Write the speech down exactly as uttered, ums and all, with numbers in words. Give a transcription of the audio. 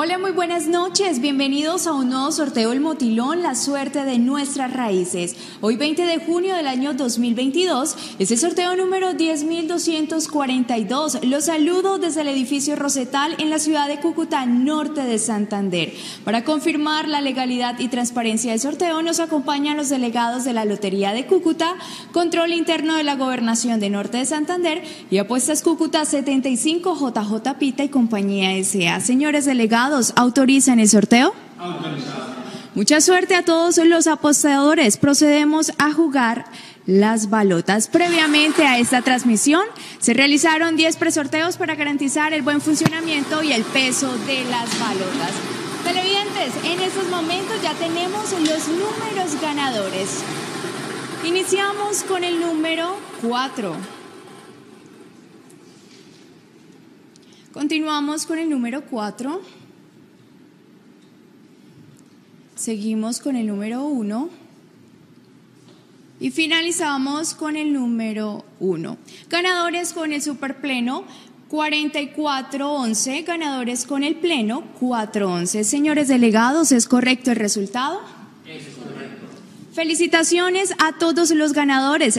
Hola, muy buenas noches. Bienvenidos a un nuevo sorteo El Motilón, la suerte de nuestras raíces. Hoy veinte de junio del año dos mil veintidós, es el sorteo número diez mil doscientos cuarenta y dos. Los saludo desde el edificio Rosetal en la ciudad de Cúcuta, norte de Santander. Para confirmar la legalidad y transparencia del sorteo nos acompañan los delegados de la Lotería de Cúcuta, Control Interno de la Gobernación de Norte de Santander y Apuestas Cúcuta setenta y cinco, J J Pita y Compañía S A Señores delegados, ¿autorizan el sorteo? Autorizado. Mucha suerte a todos los apostadores. Procedemos a jugar las balotas. Previamente a esta transmisión se realizaron diez presorteos para garantizar el buen funcionamiento y el peso de las balotas. Televidentes, en estos momentos ya tenemos los números ganadores. Iniciamos con el número cuatro. Continuamos con el número cuatro. Seguimos con el número uno. Y finalizamos con el número uno. Ganadores con el superpleno cuarenta y cuatro once. Ganadores con el pleno cuatro once. Señores delegados, ¿es correcto el resultado? Es correcto. Felicitaciones a todos los ganadores.